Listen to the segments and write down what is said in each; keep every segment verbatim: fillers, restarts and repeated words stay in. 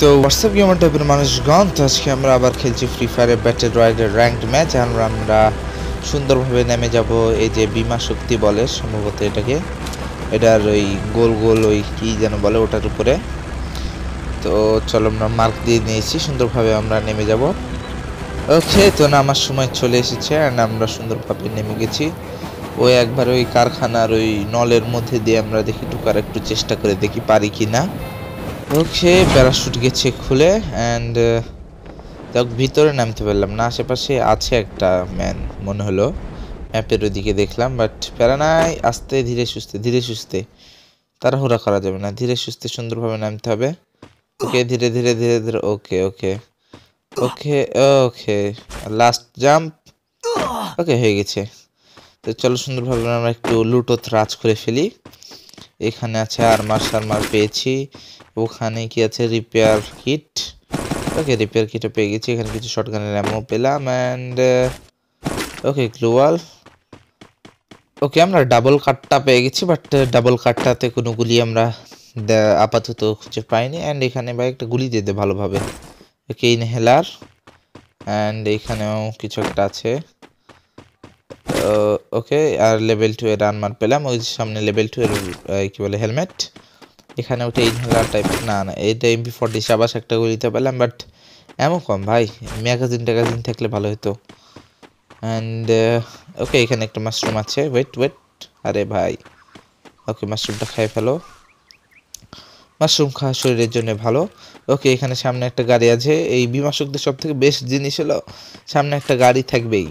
তো WhatsApp gamer টাইপের মানুষগণ, তো আজকে আমরা আবার খেলছি ফ্রি ফায়ারে ব্যাটল রয়্যালের র্যাঙ্কড ম্যাচ। আমরা আমরা সুন্দরভাবে নেমে যাব। এই যে বিমা শক্তি বলে সম্ভবত এটাকে, এটার ওই গোল গোল ওই কী যেন বলে ওটার উপরে। তো চলো, আমরা মার্ক দিয়ে নিয়েছি, সুন্দরভাবে আমরা নেমে যাব। ওকে, তো না আমার সময় চলে এসেছে অ্যান্ড আমরা সুন্দরভাবে নেমে গেছি। ওই একবার ওই কারখানার ওই নলের মধ্যে দিয়ে আমরা দেখি ঢুকার একটু চেষ্টা করে দেখি পারি কি না। ওকে, প্যারাশুট গেছে খুলে অ্যান্ড দেখ ভিতরে নামতে পারলাম না। আশেপাশে আছে একটা ম্যান মনে হলো, ম্যাপের ওদিকে দেখলাম, বাট প্যারা নাই। আস্তে ধীরে সুস্থে ধীরে সুস্থে তাড়াহুড়া করা যাবে না, ধীরে সুস্থে সুন্দরভাবে নামতে হবে। ওকে, ধীরে ধীরে ধীরে ধীরে। ওকে ওকে ওকে ওকে লাস্ট জাম্প। ওকে, হয়ে গেছে। তো চলো সুন্দরভাবে আমরা একটু লুটো ত্রাজ করে ফেলি। এখানে আছে আরমার সারমার পেয়েছি, ওখানে কি আছে রিপেয়ার কিট। ওকে, রিপেয়ার কিটও পেয়ে গেছি। এখানে কিছু শটগানের অ্যামো পেলাম অ্যান্ড ওকে গ্লোয়াল। ওকে, আমরা ডাবল কাটটা পেয়ে গেছি, বাট ডাবল কাটটাতে কোনো গুলি আমরা আপাতত খুঁজে পাইনি। অ্যান্ড এখানে ভাই একটা গুলি দিয়ে দে ভালোভাবে। ওকে, ইনহেলার অ্যান্ড এইখানেও কিছু একটা আছে। ওকে, আর লেভেল টু এর আনমার পেলাম। ওই সামনে লেভেল টু এর কী বলে হেলমেট, এখানে ওটা ইনহেলার টাইপ না না, এটা এমপি ফোরটি। সাবাস, একটা গুলিতে পেলাম, বাট এমন কম ভাই, ম্যাগাজিন ট্যাগাজিন থাকলে ভালো হতো। অ্যান্ড ওকে, এখানে একটা মাশরুম আছে। ওয়েট ওয়েট আরে ভাই। ওকে, মাশরুমটা খাই ফেলো, মাশরুম খাওয়া শরীরের জন্য ভালো। ওকে, এখানে সামনে একটা গাড়ি আছে। এই বিমাসকদের সব থেকে বেস্ট জিনিস হলো সামনে একটা গাড়ি থাকবেই।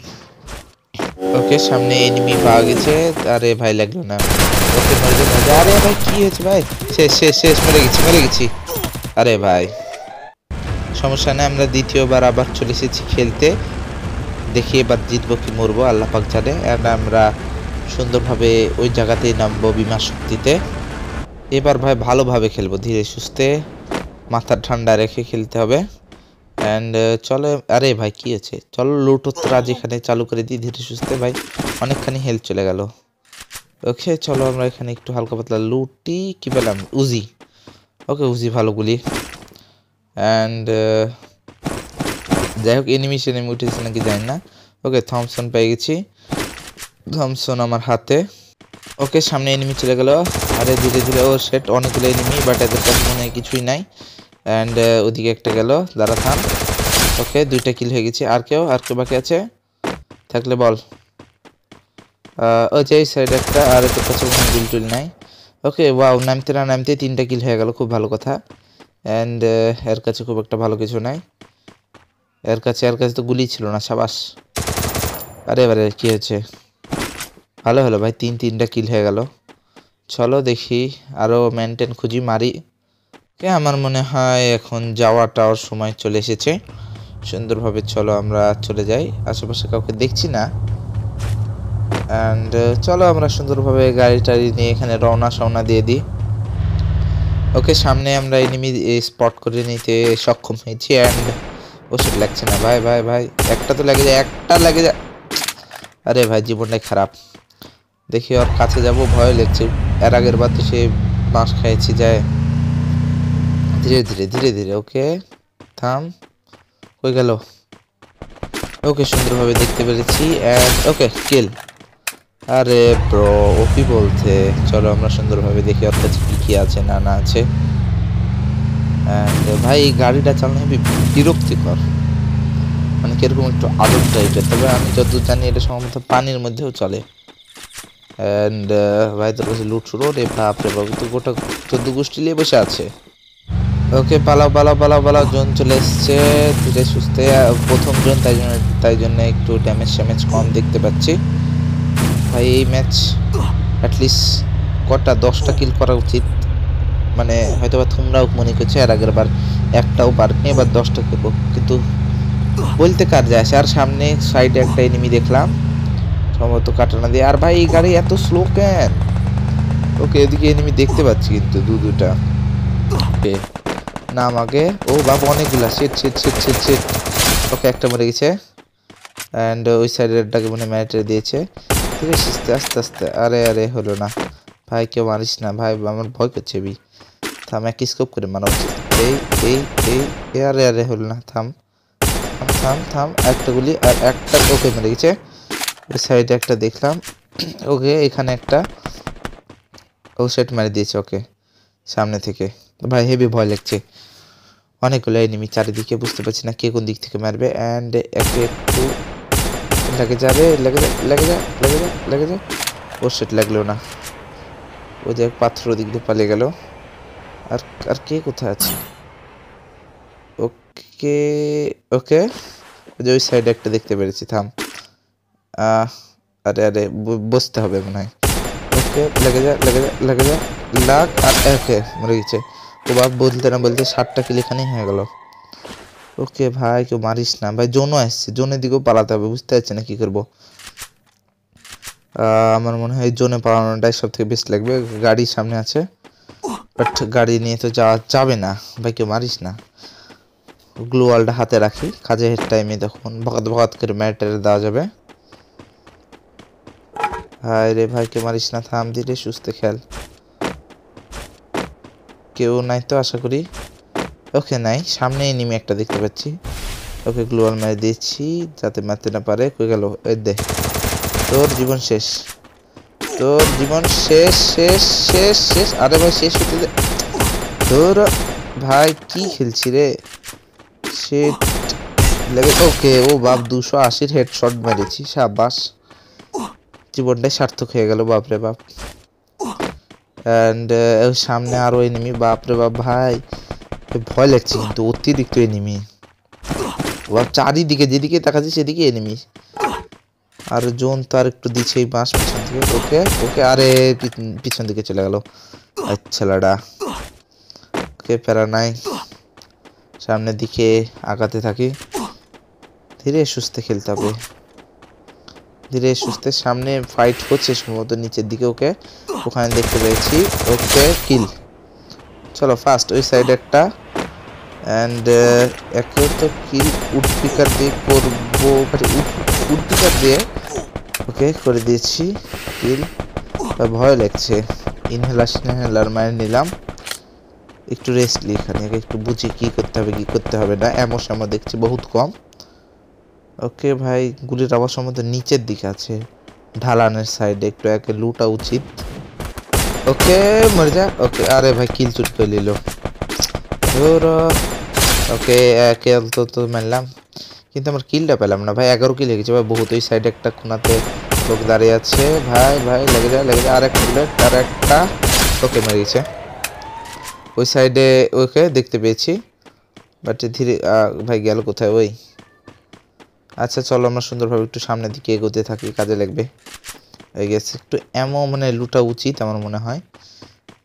ওকে, সামনে এনিমি পাওয়া গেছে। আরে ভাই লাগলো না। ওকে, মরে মরে আরে ভাই কি হয়েছে ভাই, শেষ শেষ শেষ মরে গেছি মরে গেছি আরে ভাই সমস্যা নেই, আমরা দ্বিতীয়বার আবার চলে এসেছি খেলতে। দেখি এবার জিতবো কি মরবো আল্লাহ পাক জানে। অ্যান্ড আমরা সুন্দরভাবে ওই জায়গাতেই নামবো বিমা শক্তিতে। এবার ভাই ভালোভাবে খেলবো, ধীরে সুস্থে মাথা ঠান্ডা রেখে খেলতে হবে। অ্যান্ড চলো, আরে ভাই কি আছে, চলো লুটোত্রা যেখানে চালু করে দিই ধীরে সুস্থে। ভাই অনেকখানি হেল্প চলে গেল। ওকে, চলো আমরা এখানে একটু হালকা পাতলা লুটি কী পেলাম, উজি। ওকে, উজি ভালো গুলি। অ্যান্ড যাই হোক, এনিমি সেনিমি উঠেছে নাকি জানি না। ওকে, থমসন পেয়ে গেছি, থমসন আমার হাতে। ওকে, সামনে এনিমি চলে গেল। আরে ধীরে ধীরে, ও সেট অনেকগুলো এনিমি, বাট এদের কাছে মনে হয় কিছুই নাই। অ্যান্ড ওদিকে একটা গেল, দাঁড়া থাম। ওকে, দুইটা কিল হয়ে গেছে। আর কেউ আর কেউ বাকি আছে থাকলে বল। ও যে এই সাইড একটা, আর এদের কাছে কোনো কিল টুল নাই। ওকে, ওয়াও, নামতে না নামতে তিনটা কিল হয়ে গেল, খুব ভালো কথা। অ্যান্ড এর কাছে খুব একটা ভালো কিছু নাই, এর কাছে এর কাছে তো গুলি ছিল না। সাবাস, আরে বারে কী হয়েছে, ভালো হলো ভাই, তিন তিনটা কিল হয়ে গেল। চলো দেখি আরও মেনটেন খুঁজি মারি। কে আমার মনে হয় এখন যাওয়া টাওয়ার সময় চলে এসেছে সুন্দরভাবে। চলো আমরা চলে যাই, আশেপাশে কাউকে দেখছি না। অ্যান্ড চলো আমরা সুন্দরভাবে গাড়ি টাড়ি নিয়ে এখানে রওনা সওনা দিয়ে দিই। ওকে, সামনে আমরা এনিমি স্পট করে নিতে সক্ষম হয়েছি। অ্যান্ড ওষুধ লাগছে না ভাই ভাই ভাই, একটা তো লাগে যায়, একটা লাগে যায়। আরে ভাই জীবনটাই খারাপ, দেখি ওর কাছে যাব, ভয় লাগছে। এর আগের বার তো সে বাঁশ খাইছি। যায় ধীরে ধীরে ধীরে ধীরে। ওকে, থাম, কই গেল। ওকে, সুন্দরভাবে দেখতে পেরেছি। And okay, kill. আরে ব্রো, ও কি বলছে। চলো আমরা সুন্দরভাবে দেখি ওর কাছে কী কী আছে না না আছে। অ্যান্ড ভাই এই গাড়িটা চালানো হবে বিরক্তিকর, মানে কীরকম একটু আদর টাইপের। তবে আমি যতদূর জানি এটা সম্ভবত পানির মধ্যেও চলে। অ্যান্ড ভাই তোর কাছে লুট শুরু। রে বাপ রে বাপ, তো গোটা চোদ্দ গোষ্ঠী নিয়ে বসে আছে। ওকে, পালাও পালাও পালাও পালাও, জোন চলে এসছে ধীরে সুস্থে। প্রথম জোন, তাই জন্য তাই জন্য একটু ড্যামেজ স্যামেজ কম দেখতে পাচ্ছি। ভাই এই ম্যাচ অ্যাটলিস্ট কটা দশটা কিল করা উচিত, মানে হয়তো বা তোমরাও মনে করছো এর আগের বার একটাও পারনি, এবার দশটা খেলবো, কিন্তু বলতে কার যায়। আর সামনে সাইডে একটা এনিমি দেখলাম, সম্ভবত কাটানা দিয়ে। আর ভাই এই গাড়ি এত স্লো কেন। ওকে, এদিকে এনিমি দেখতে পাচ্ছি কিন্তু দু দুটা। ওকে, নাম আগে। ও বাবা অনেকগুলা, সেট সেট সেট সেট সেট। ওকে, একটা মরে গেছে। অ্যান্ড ওই সাইডেরটাকে মনে ম্যাটারে দিয়েছে। ঠিক আছে, আস্তে আস্তে আস্তে। আরে আরে হলো না ভাই, কেউ মারিস না ভাই, আমার ভয় করছে বি। থাম, এক স্কোপ করে মারা উচিত। এই এই এই এয়ারে এয়ারে হল না, থাম থাম থাম একটা গুলি আর একটা ওকে মেরে গেছে। ওই সাইডে একটা দেখলাম, ওকে এখানে একটা ও সেট মেরে দিয়েছে ওকে সামনে থেকে। ভাই হেভি ভয় লাগছে, অনেকগুলো এনিমি চারিদিকে, বুঝতে পারছি না কে কোন দিক থেকে মারবে। অ্যান্ড একে একটু লেগে যাবে, লেগে যা লেগে যা লেগে যা লেগে যা ও সেট লাগলো না, ওই যে পাথর দিক দিয়ে পালিয়ে গেল। আর আর কে কোথায় আছে? ওকে ওকে ওই যে ওই সাইডে একটা দেখতে পেরেছি, থাম। আরে আরে বসতে হবে মনে হয়। ওকে লেগে যা লেগে যা লেগে যা লাগ আর একে মরে গেছে। ও বাপ, বলতে না বলতে ষাটটা কিল এখানেই হয়ে গেল। ওকে ভাই কেউ মারিস না ভাই, জোনও আসছে, জোনের দিকেও পালাতে হবে, বুঝতে পারছি না কী করবো। আমার মনে হয় জোনে পালানোটাই সব থেকে বেস্ট লাগবে। গাড়ির সামনে আছে, বাট গাড়ি নিয়ে তো যাওয়া যাবে না ভাই, কেউ মারিস না। গ্লোয়ালটা হাতে রাখি, কাজে হেড টাইমে তখন ভকাত ভকাত করে ম্যাটারে দেওয়া যাবে। হায় রে ভাই কেউ মারিস না, থাম দিলে সুস্থ খেল। কেউ নাই তো আশা করি? ওকে নাই, সামনে এনিমি একটা দেখতে পাচ্ছি। ওকে গ্লোয়াল মেরে দিয়েছি যাতে মারতে না পারে। কই গেল? এ দে, তোর জীবন শেষ, তোর জীবন শেষ শেষ শেষ শেষ। আরে ভাই শেষ হতে দে তোর। ভাই কি খেলছি রে, সে লাগে। ওকে ও বাপ, দুশো আশির হেডশট মেরেছি, সাবাস, জীবনটাই সার্থক হয়ে গেল। বাপরে বাপ। অ্যান্ড সামনে আরও এনিমি, বাপরে বাপ ভাই ভয় লাগছে কিন্তু, অতিরিক্ত এনিমি। বাপ চারিদিকে যেদিকে তাকাচ্ছি সেদিকে এনিমি। আর জোন তো আর একটু দিচ্ছে এই বাঁশ পিছন থেকে। ওকে ওকে আরে পিছন দিকে চলে গেল। আচ্ছা লাডা, ওকে ফেরা নাই, সামনের দিকে আগাতে থাকি, ধীরে সুস্থে খেলতে হবে, ধীরে সুস্থে। সামনে ফাইট হচ্ছে সম্ভবত নিচের দিকে। ওকে ওখানে দেখতে পেয়েছি, ওকে কিল, চলো ফার্স্ট ওই সাইড একটা। অ্যান্ড একে তো কিল উড পিকার দিয়ে করবো, উড পিকার দিয়ে ওকে করে দিয়েছি কিল। ভয় লাগছে, ইনহেলার ইনহেলার মারে নিলাম, একটু রেস্ট নিই এখানে, একটু বুঝি কী করতে হবে কী করতে হবে না। এমন সময় দেখছি বহুত কম। ওকে ভাই গুলির আবার সম্ভবত নিচের দিকে আছে, ঢালানের সাইডে, একটু একে লুটা উচিত। ওকে মরে যা। ওকে আরে ভাই কিল চুট করে নিল। ওকে একে অন্তত মারলাম কিন্তু আমার কিলটা পেলাম না ভাই, এগারো কিল লেগেছে ভাই বহুত। ওই সাইডে একটা কোনাতে লোক দাঁড়িয়ে আছে ভাই, ভাই লেগে যায় লেগে যায়। আর একটা আর একটা ওকে মেরে গেছে ওই সাইডে। ওকে দেখতে পেয়েছি বাট ধীরে ভাই গেল কোথায় ওই। আচ্ছা চলো আমরা সুন্দরভাবে একটু সামনের দিকে এগোতে থাকি, কাজে লাগবে। এই গেছে একটু এমন মানে লুটা উচিত আমার মনে হয়,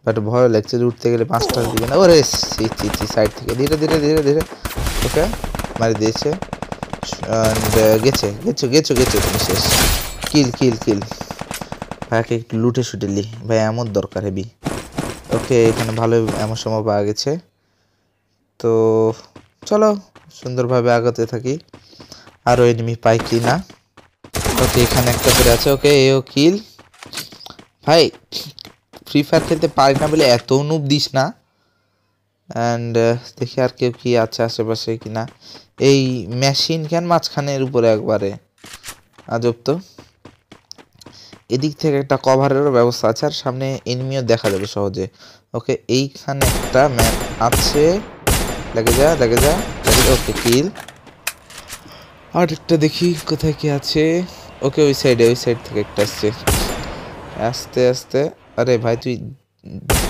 বাট ভয় লাগছে লুটতে গেলে পাঁচটার দিকে না। ওরে সি চি সাইড থেকে ধীরে ধীরে ধীরে ধীরে ওকে মারি দিয়েছে। গেছে গেছো গেছো গেছো তুমি শেষ, কিল কিল কিল। ভাইকে একটু লুটে শুটে লি ভাই, এমন দরকার হেবি। ওকে এখানে ভালো এমন সময় পাওয়া গেছে, তো চলো সুন্দরভাবে আগাতে থাকি। আরও এনিমি পাই কি না। ওকে এখানে একটা করে আছে, ওকে এও কিল। ভাই ফ্রি ফায়ার খেলতে পারি না বলে এত নুব দিস না। অ্যান্ড দেখি আর কেউ কি আছে আশেপাশে কি না। এই মেশিন ক্যান মাঝখানের উপরে একবারে আজব তো। এদিক থেকে একটা কভারেরও ব্যবস্থা আছে, আর সামনে এনিমিও দেখা যাবে সহজে। ওকে এইখানে একটা ম্যাপ আছে, লেগে যা লেগে যা লেগে যা ওকে কিল। আর একটা দেখি কোথায় কি আছে। ওকে ওই সাইডে, ওই সাইড থেকে একটা আসছে আস্তে আস্তে। আরে ভাই তুই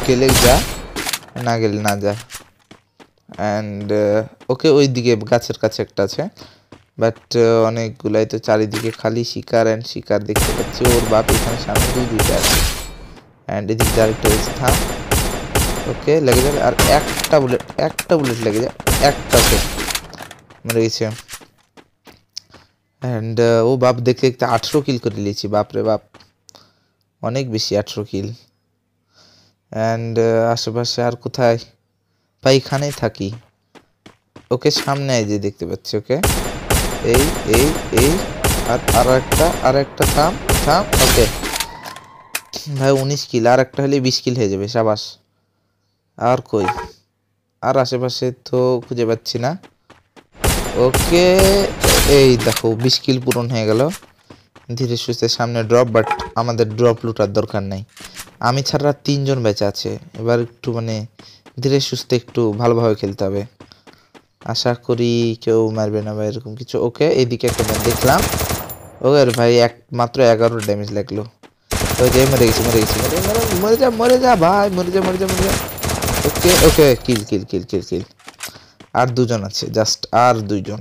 গেলে যা, না গেলে না যা। অ্যান্ড ওকে ওই দিকে গাছের কাছে একটা আছে, বাট অনেকগুলাই তো চারিদিকে খালি শিকার অ্যান্ড শিকার দেখতে পাচ্ছি। ওর বাপ এখানে সামনে দুই দুইটা আছে। অ্যান্ড এদিক দিয়ে আরেকটা রয়েছে, থাম। ওকে লেগে যাবে আর একটা বুলেট, একটা বুলেট লেগে যায় একটাকে মরে গেছে। অ্যান্ড ও বাপ দেখতে দেখতে আঠেরো কিল করে নিয়েছি, বাপরে বাপ অনেক বেশি, আঠেরো কিল। অ্যান্ড আশেপাশে আর কোথায় পাইখানেই থাকি। ওকে সামনে যে দেখতে পাচ্ছি, ওকে এই এই এই আর আর একটা আর একটা থাম থাম। ওকে ভাই উনিশ কিল, আর একটা হলে বিশ কিল হয়ে যাবে, সাবাস। আর কই আর আশেপাশে তো খুঁজে পাচ্ছি না। ওকে, এই দেখো বিশ কিল পূরণ হয়ে গেল। ধীরে সুস্থে সামনে ড্রপ, বাট আমাদের ড্রপ লুটার দরকার নাই, আমি ছাড়া তিনজন বেঁচে আছে। এবার একটু মানে ধীরে সুস্থে একটু ভালোভাবে খেলতে হবে। আশা করি কেউ মারবে না বা এরকম কিছু। ওকে, এইদিকে একটা দেখলাম। ওকে ভাই, এক মাত্র এগারো ড্যামেজ লাগলো। ওকে, মরে গেছি মরে গেছি মরে মরে যা মরে যা ভাই মরে যা মরে যা মরে যা। ওকে ওকে, কিল কিল কিল কিল কিল। আর দুজন আছে, জাস্ট আর দুইজন।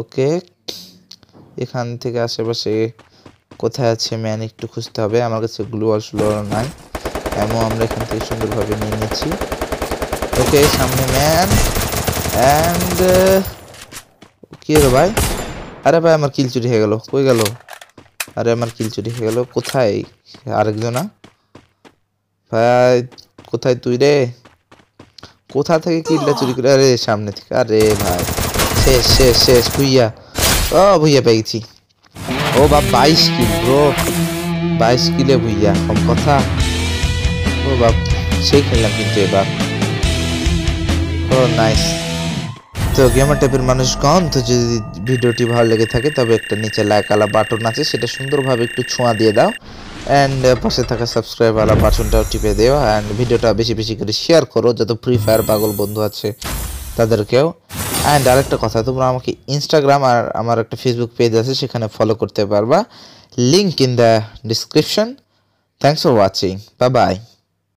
ওকে, এখান থেকে আশেপাশে কোথায় আছে ম্যান একটু খুঁজতে হবে। আমার কাছে গ্লোয়াল স্লোয়াল নাই, এমন আমরা এখান থেকে সুন্দরভাবে নিয়ে নিচ্ছি। ওকে, সামনে ম্যান অ্যান্ড কী হলো ভাই? আরে ভাই আমার কিল চুরি হয়ে গেল। কই গেল? আরে আমার কিল চুরি হয়ে গেল। কোথায় আরেকজনা? ভাই কোথায় তুই রে? কোথা থেকে কিলটা চুরি করে? আরে সামনে থেকে। আরে ভাই শেষ শেষ শেষ ভুইয়া। ও ভুইয়া পেয়ে গেছি। ও বা বাইশ কিল ব্রো, বাইশ কিলে ভুইয়া কম কথা। ও বাপ, সেই খেললাম কিন্তু এবার। ও নাইস। তো গেমার টাইপের মানুষগণ, তো যদি ভিডিওটি ভালো লেগে থাকে তবে একটা নিচে লাইক আলা বাটন আছে, সেটা সুন্দরভাবে একটু ছোঁয়া দিয়ে দাও। অ্যান্ড পাশে থাকা সাবস্ক্রাইব আলা বাটনটাও টিপে দেও। অ্যান্ড ভিডিওটা বেশি বেশি করে শেয়ার করো যত ফ্রি ফায়ার পাগল বন্ধু আছে তাদেরকেও। অ্যান্ড আরেকটা কথা, তোমরা আমাকে ইনস্টাগ্রাম আর আমার একটা ফেসবুক পেজ আছে, সেখানে ফলো করতে পারবা, link in the description. Thanks for watching, বা বাই।